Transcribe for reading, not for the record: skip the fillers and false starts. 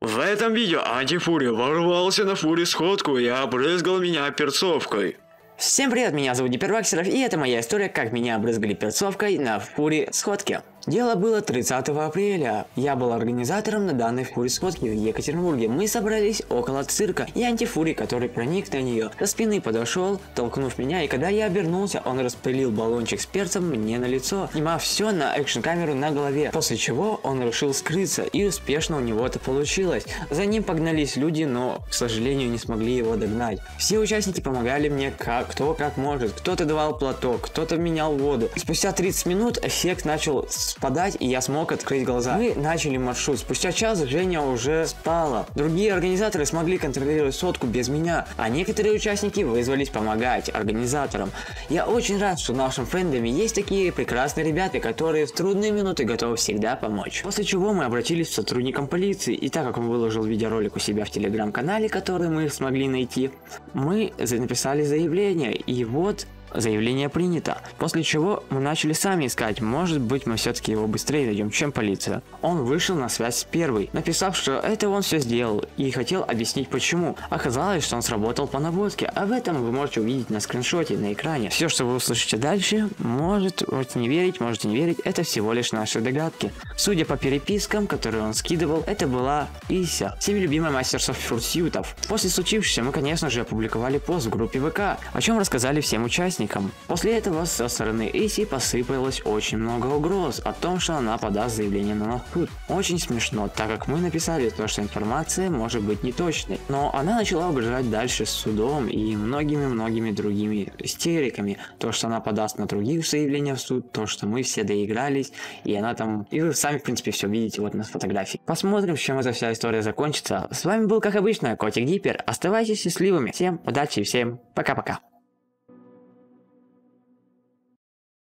В этом видео антифурия ворвался на фури сходку и обрызгал меня перцовкой. Всем привет, меня зовут Диппер Ваксеров, и это моя история, как меня обрызгали перцовкой на фури сходке. Дело было 30 апреля. Я был организатором на данной фури-сходке в Екатеринбурге. Мы собрались около цирка, и антифурий, который проник на нее, со спины подошел, толкнув меня, и когда я обернулся, он распылил баллончик с перцем мне на лицо, снимав все на экшн-камеру на голове, после чего он решил скрыться, и успешно у него это получилось. За ним погнались люди, но, к сожалению, не смогли его догнать. Все участники помогали мне кто как может. Кто-то давал платок, кто-то менял воду. Спустя 30 минут эффект начал спадать, и я смог открыть глаза. Мы начали маршрут. Спустя час Женя уже спала. Другие организаторы смогли контролировать сходку без меня, а некоторые участники вызвались помогать организаторам. Я очень рад, что в нашем фэндоме есть такие прекрасные ребята, которые в трудные минуты готовы всегда помочь. После чего мы обратились к сотрудникам полиции, и так как он выложил видеоролик у себя в телеграм-канале, который мы смогли найти, мы написали заявление, и вот заявление принято. После чего мы начали сами искать, может быть, мы все-таки его быстрее найдем, чем полиция. Он вышел на связь с первой, написав, что это он все сделал, и хотел объяснить почему. Оказалось, что он сработал по наводке, об этом вы можете увидеть на скриншоте на экране. Все, что вы услышите дальше, можете не верить, это всего лишь наши догадки. Судя по перепискам, которые он скидывал, это была Ися, всеми любимая мастерство фурсьютов. После случившегося мы, конечно же, опубликовали пост в группе ВК, о чем рассказали всем участникам. После этого со стороны Эсси посыпалось очень много угроз о том, что она подаст заявление на нас в суд. Очень смешно, так как мы написали то, что информация может быть неточной. Но она начала угрожать дальше с судом и многими-многими другими истериками. То, что она подаст на других заявления в суд, то, что мы все доигрались, и она там... И вы сами, в принципе, все видите вот на фотографии. Посмотрим, с чем эта вся история закончится. С вами был, как обычно, Котик Дипер. Оставайтесь счастливыми. Всем удачи и всем пока-пока.